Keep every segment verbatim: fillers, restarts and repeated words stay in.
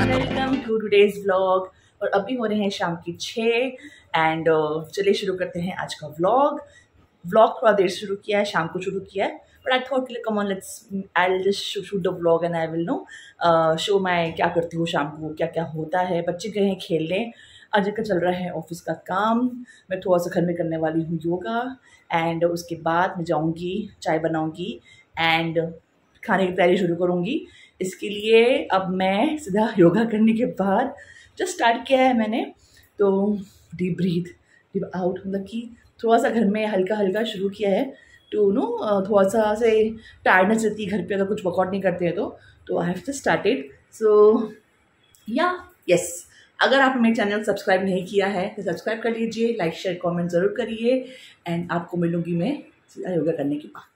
Welcome to today's vlog. और अभी हो रहे हैं शाम की छः एंड चलिए शुरू करते हैं आज का व्लॉग। व्लॉग थोड़ा देर शुरू किया है, शाम को शुरू किया है, बट आई थॉट के लिए come on let's I will just shoot the vlog and I will no show मैं क्या करती हूँ शाम को, क्या क्या होता है। बच्चे गए हैं खेलने, अजय का चल रहा है ऑफिस का काम, मैं थोड़ा सा घर में करने वाली हूँ योगा एंड उसके बाद मैं जाऊँगी, चाय बनाऊँगी एंड खाने की तैयारी शुरू करूँगी। इसके लिए अब मैं सीधा योगा करने के बाद जस्ट स्टार्ट किया है मैंने, तो डीप ब्रीथ डीप आउट, मतलब कि थोड़ा सा घर में हल्का हल्का शुरू किया है टू नो थोड़ा सा से टायर्डनेस रहती है घर पे अगर कुछ वर्कआउट नहीं करते हैं तो तो I have just started. So yeah yes, अगर आपने मेरे चैनल सब्सक्राइब नहीं किया है तो सब्सक्राइब कर लीजिए, लाइक शेयर कमेंट ज़रूर करिए एंड आपको मिलूंगी मैं सीधा योगा करने के बाद।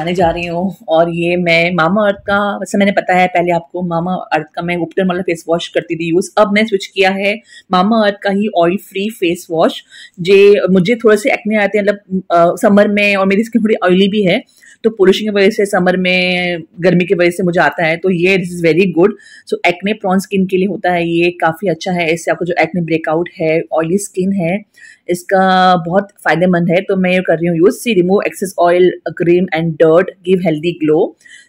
आने जा रही हूँ और ये मैं मामाअर्थ का, वैसे मैंने पता है पहले आपको मामाअर्थ का मैं उपटन वाला फेस वॉश करती थी यूज़, अब मैं स्विच किया है मामाअर्थ का ही ऑयल फ्री फेस वॉश। जे मुझे थोड़े से एक्ने आते हैं मतलब समर में, और मेरी स्किन थोड़ी ऑयली भी है तो पोल्यूशन की वजह से समर में गर्मी की वजह से मुझे आता है, तो ये this is very good. So acne prone skin के लिए होता है ये, काफ़ी अच्छा है, इससे आपको जो एक्ने ब्रेकआउट है, ऑयली स्किन है, इसका बहुत फ़ायदेमंद है। तो मैं ये कर रही हूँ use. See remove excess oil cream and dirt give healthy glow.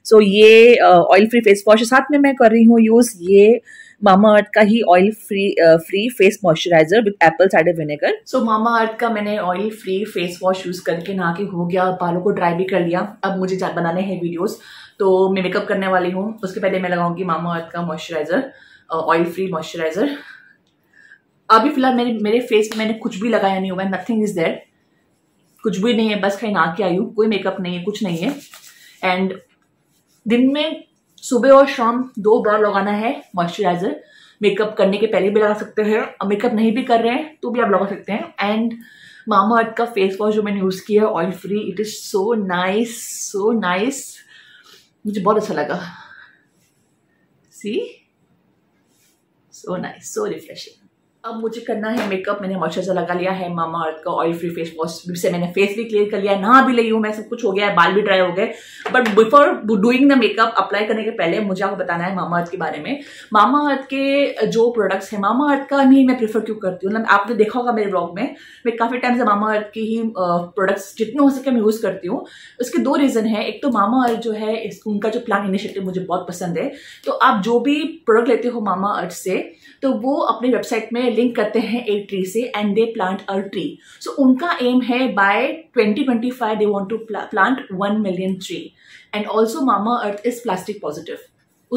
So ये ऑयल फ्री फेस वॉश साथ में मैं कर रही हूँ यूज़ ये मामाअर्थ का ही oil free free face moisturiser with apple cider vinegar. So Mamaearth का मैंने oil free face wash use करके नहा के हो गया, बालों को ड्राई भी कर लिया। अब मुझे बनाने हैं वीडियोस, तो मैं मेकअप करने वाली हूँ। उसके पहले मैं लगाऊंगी मामाअर्थ का मॉइस्चराइजर, ऑयल फ्री मॉइस्चराइजर। अभी फिलहाल मेरे मेरे फेस में मैंने कुछ भी लगाया नहीं हुआ है, नथिंग इज देयर, कुछ भी नहीं है, बस कहीं नहा के आई हूँ, कोई मेकअप नहीं है, कुछ नहीं है। एंड दिन में सुबह और शाम दो बार लगाना है मॉइस्चराइजर, मेकअप करने के पहले भी लगा सकते हैं और मेकअप नहीं भी कर रहे हैं तो भी आप लगा सकते हैं। एंड मामाअर्थ का फेस वॉश जो मैंने यूज़ किया है oil free, it is so nice, so nice, मुझे बहुत अच्छा लगा। See so nice, so refreshing. अब मुझे करना है मेकअप, मैंने मॉइस्चराइजर लगा लिया है, मामाअर्थ का ऑयल फ्री फेस वॉश से मैंने फेस भी क्लियर कर लिया, नहा भी ली हूँ मैं, सब कुछ हो गया है, बाल भी ड्राई हो गए। But before doing the makeup, apply करने के पहले मुझे आपको बताना है मामाअर्थ के बारे में। मामाअर्थ के जो प्रोडक्ट्स हैं, मामाअर्थ का नहीं मैं प्रेफर क्यों करती हूँ, मतलब आपने देखा होगा मेरे ब्लॉग में, मैं काफ़ी टाइम से मामाअर्थ के ही प्रोडक्ट्स जितने हो सके मैं यूज़ करती हूँ। उसके दो रीज़न है, एक तो मामाअर्थ जो है उनका जो प्लान इनिशिएटिव मुझे बहुत पसंद है, तो आप जो भी प्रोडक्ट लेते हो मामाअर्थ से तो वो अपनी वेबसाइट में लिंक करते हैं एक ट्री से and they plant a tree. So उनका एम है by twenty twenty five they want to plant one million tree. And also Mamaearth is plastic positive.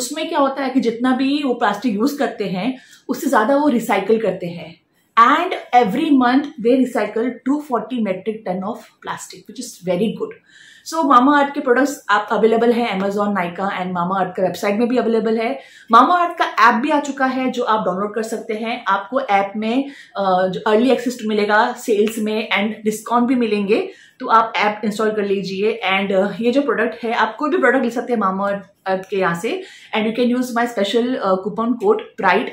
उसमें क्या होता है कि जितना भी वो प्लास्टिक यूज करते हैं उससे ज्यादा वो रिसाइकल करते हैं and every month they recycle two forty metric ton of plastic which is very good. So Mamaearth के प्रोडक्ट्स आप अवेलेबल है अमेजॉन, नायका एंड मामाअर्थ का वेबसाइट में भी अवेलेबल है। मामाअर्थ का ऐप भी आ चुका है जो आप डाउनलोड कर सकते हैं, आपको ऐप में अर्ली एक्सेस मिलेगा, सेल्स में एंड डिस्काउंट भी मिलेंगे, तो आप ऐप इंस्टॉल कर लीजिए। एंड ये जो प्रोडक्ट है, आप कोई भी प्रोडक्ट ले सकते हैं मामाअर्थ के यहाँ से and you can use my special coupon code pride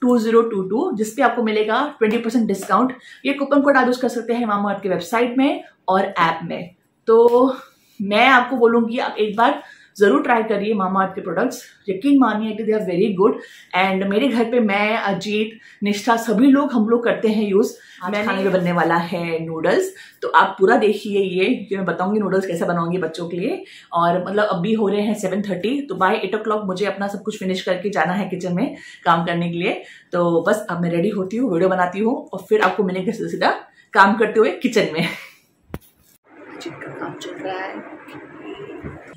two zero two two, जिसपे आपको मिलेगा ट्वेंटी परसेंट डिस्काउंट। ये कूपन कोड आप यूज कर सकते हैं मामाअर्थ के वेबसाइट में और ऐप में। तो मैं आपको बोलूँगी आप एक बार ज़रूर ट्राई करिए मामाअर्थ के प्रोडक्ट्स, यकीन मानिए कि they are very good. And मेरे घर पे मैं, अजीत, निष्ठा, सभी लोग हम लोग करते हैं यूज़। मैं खाने में बनने वाला है नूडल्स, तो आप पूरा देखिए ये कि मैं बताऊंगी नूडल्स कैसे बनाऊंगी बच्चों के लिए। और मतलब अभी हो रहे हैं सेवन थर्टी, तो बाय एट ओ क्लॉक मुझे अपना सब कुछ फिनिश करके जाना है किचन में काम करने के लिए। तो बस अब मैं रेडी होती हूँ, वीडियो बनाती हूँ और फिर आपको मिलेंगे सीधा सीधा काम करते हुए किचन में। काम चल रहा है,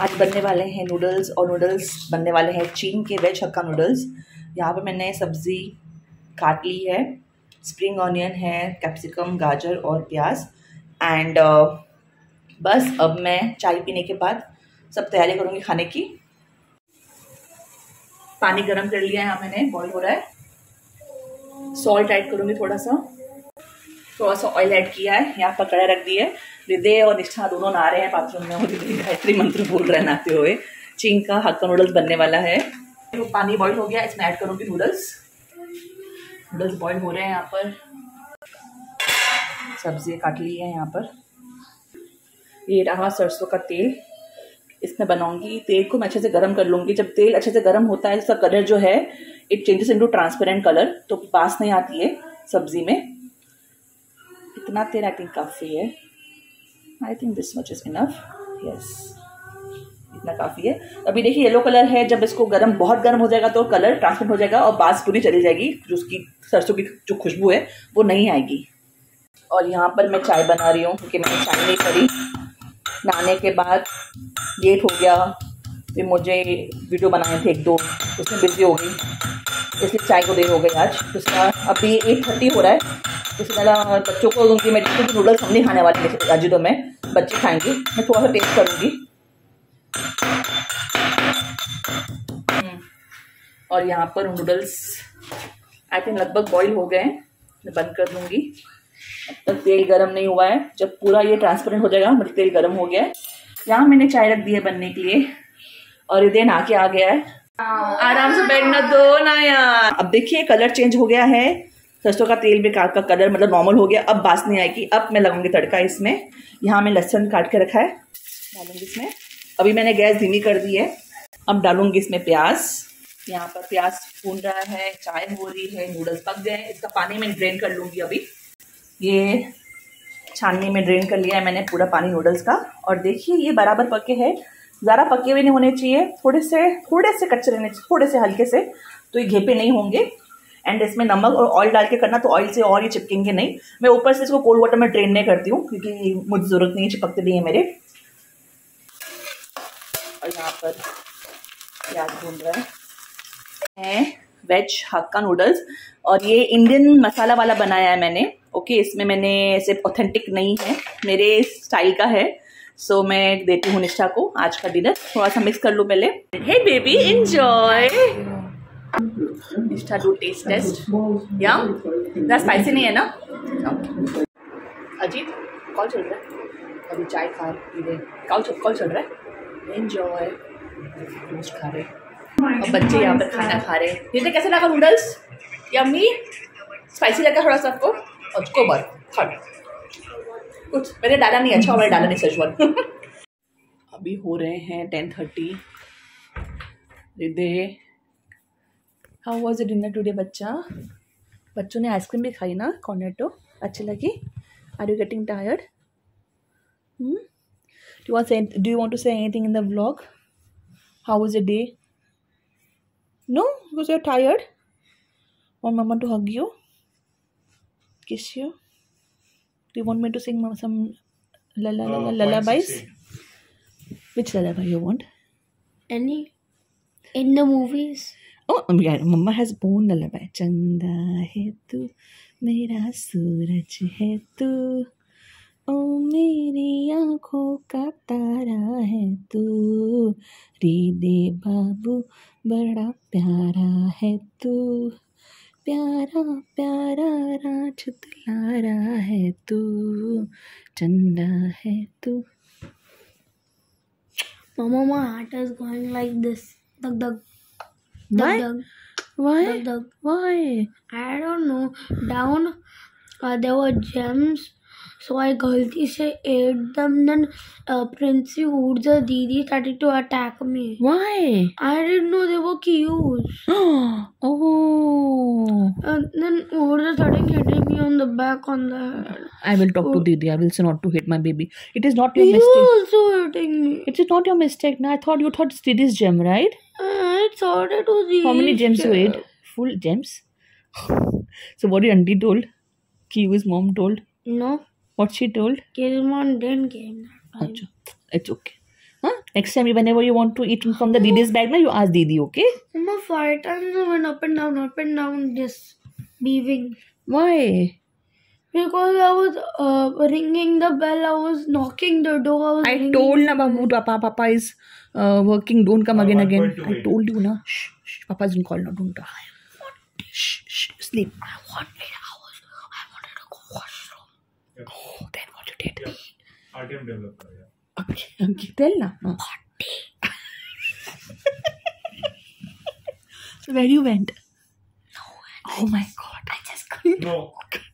आज बनने वाले हैं नूडल्स, और नूडल्स बनने वाले हैं चीन के वेज हक्का नूडल्स। यहाँ पे मैंने सब्जी काट ली है, स्प्रिंग ऑनियन है, कैप्सिकम, गाजर और प्याज। एंड uh, बस अब मैं चाय पीने के बाद सब तैयारी करूँगी खाने की। पानी गरम कर लिया है यहाँ मैंने, बॉईल हो रहा है, सॉल्ट ऐड करूँगी थोड़ा सा, थोड़ा सा ऑयल ऐड किया है, यहाँ पर कढ़ाई रख दी है। हृदय और निष्ठा दोनों नहा रहे हैं बाथरूम में और गायत्री मंत्र बोल रहे हैं नहाते हुए। चीन का हक्का नूडल्स बनने वाला है। तो पानी बॉईल हो गया, इसमें ऐड करूँगी नूडल्स। नूडल्स बॉईल हो रहे हैं। यहाँ पर सब्जियाँ काट ली है। यहाँ पर ये रहा सरसों का तेल, इसमें बनाऊंगी। तेल को मैं अच्छे से गर्म कर लूँगी। जब तेल अच्छे से गर्म होता है इसका कलर जो है it changes into transparent colour, तो बास नहीं आती है सब्जी में। इतना तेल आई थिंक काफ़ी है। I think this much is enough. Yes, इतना काफ़ी है। अभी देखिए येलो कलर है, जब इसको गर्म बहुत गर्म हो जाएगा तो कलर ट्रांसपेरेंट हो जाएगा और बास पूरी चली जाएगी, जो उसकी सरसों की जो खुशबू है वो नहीं आएगी। और यहाँ पर मैं चाय बना रही हूँ क्योंकि मैंने चाय नहीं करी। नहाने के बाद लेट हो गया, फिर मुझे वीडियो बनाए थे एक दो, उसमें बिजी हो गई, इसलिए चाय को देर हो गई आज। उसका अभी एट थर्टी हो रहा है। इस तरह बच्चों को दूँगी मैं, क्योंकि नूडल्स हम नहीं खाने वाले आज, तो मैं बच्चे खाएंगे। मैं थोड़ा सा टेस्ट करूँगी। और यहाँ पर नूडल्स आई थिंक लगभग बॉईल हो गए हैं। मैं बंद कर दूँगी। अब तक तेल गरम नहीं हुआ है। जब पूरा ये ट्रांसपेरेंट हो जाएगा, मतलब तेल गरम हो गया है। यहाँ मैंने चाय रख दी है बनने के लिए और ये दिन आके आ गया है। आराम से बैठना दो ना यार। अब देखिए कलर चेंज हो गया है, सरसों का तेल भी का कलर मतलब नॉर्मल हो गया। अब बास नहीं आएगी। अब मैं लगाऊंगी तड़का इसमें। यहाँ मैं लहसुन काट के रखा है डालूंगी इसमें। अभी मैंने गैस धीमी कर दी है। अब डालूंगी इसमें प्याज। यहाँ पर प्याज भून रहा है, चाय हो रही है, नूडल्स पक गए। इसका पानी मैं ड्रेन कर लूँगी। अभी ये छाननी में ड्रेन कर लिया है मैंने पूरा पानी नूडल्स का। और देखिए ये बराबर पके हैं, ज़्यादा पके हुए नहीं होने चाहिए, थोड़े से थोड़े से कच्चे रहने चाहिए, थोड़े से हल्के से, तो ये घेपे नहीं होंगे। एंड इसमें नमक और ऑयल डाल के करना, तो ऑयल से और ये चिपकेंगे नहीं। मैं ऊपर से इसको कोल्ड वाटर में ड्रेन नहीं करती हूँ क्योंकि मुझे ज़रूरत नहीं है, चिपकते नहीं है मेरे। और यहाँ पर प्याज भून रहा है। वेज हक्का नूडल्स और ये इंडियन मसाला वाला बनाया है मैंने। ओके okay, इसमें मैंने सिर्फ ऑथेंटिक नहीं है, मेरे स्टाइल का है। सो so, मैं देती हूँ निष्ठा को आज का डिनर। थोड़ा सा मिक्स कर लूँ पहले। Hey baby enjoy. Nishtha do taste taste. Yum, ज़्यादा स्पाइसी नहीं है ना? okay. अजीत कॉल चल रहा है अभी, चाय खा रही है। कॉल कॉल चल रहा है। एंजॉय खा रहे और बच्चे यहाँ पर खाना खा रहे हैं। निष्ठा कैसा लगा नूडल्स? यम्मी, स्पाइसी लगा थोड़ा सा आपको? उसको बार कुछ मैंने डाला नहीं, अच्छा मैंने डाला नहीं सजवन। अभी हो रहे हैं ten thirty. Ridhe, how was your dinner today बच्चा? बच्चों ने आइसक्रीम भी खाई ना, कॉर्नेटो अच्छी लगी। Are you getting tired? Do want say do you want to say anything in the vlog? How was your day? No, because you are tired. और मम्मा to hug you, kiss you. Do you want me to sing some la la la lullabies? Which lullaby you want? Any in the movies? Oh yeah, mama has born lullaby. Chanda hai tu mera suraj hai tu, o meri aankhon ka tara hai tu, ride babu bada pyara hai tu, प्यारा प्यारा राज दुलारा है तू, चंदा है तू। मामा my heart is going like this, धक धक धक धक। व्हाई धक why? I don't know. Down there were gems, so I गलती से ate them, then Princy who's the दीदी started to attack me. Why? I didn't know they were cues. Oh. And then Urza started hitting me on the back, on the head. I will talk to Didi. I will say not to hit my baby. It is not your you mistake. You also hitting me. It is not your mistake. No, I thought you thought Didi's gem, right? Uh, it's harder to see. How many gems you ate? Full gems. So what your auntie told? Kiwi's mom told. No. What she told? Kilmon didn't came. Achha, it's okay. Huh? Next time, whenever you want to eat from the Didi's bag, na you ask Didi, okay? Mama, five times I went up and down, up and down, just weaving. Why? Because I was uh, ringing the bell, I was knocking the door. I, was I told na Babu, Papa, Papa is uh, working. Don't come again, again. I told you na. Shh, shh. Papa is in call now. Don't. I want. Shh, shh. Sleep. I want it. Oh, then what you did? Yeah, I item develop करेगा। Okay okay tell ना what where you went. Oh my God I just can't. No okay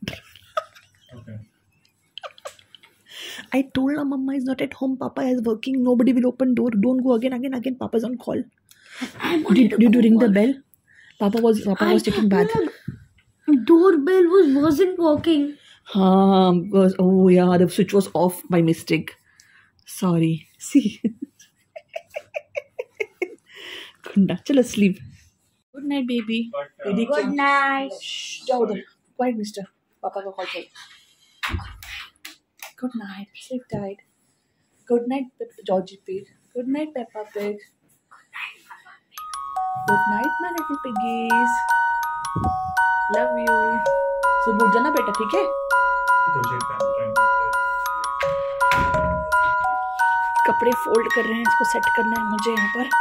I told her mama is not at home, papa is working, nobody will open door, don't go again again again, papa is on call. I wanted to, did you ring the bell? Papa was papa I, was taking bath. Doorbell was wasn't working. Ha because oh yeah, the switch was off by mistake, sorry. See kunda chalo sleep, good night baby, baby good night. Jao udhar quiet mister, papa ko call chahiye. Good night, sleep tight. Good night, Georgie Pig. Good night, Peppa Pig. Good night, Peppa Pig. Good night, my little piggies. Love you. So, उठ जाना बेटा, ठीक है? कपड़े fold कर रहे हैं, इसको सेट करना है मुझे यहाँ पर.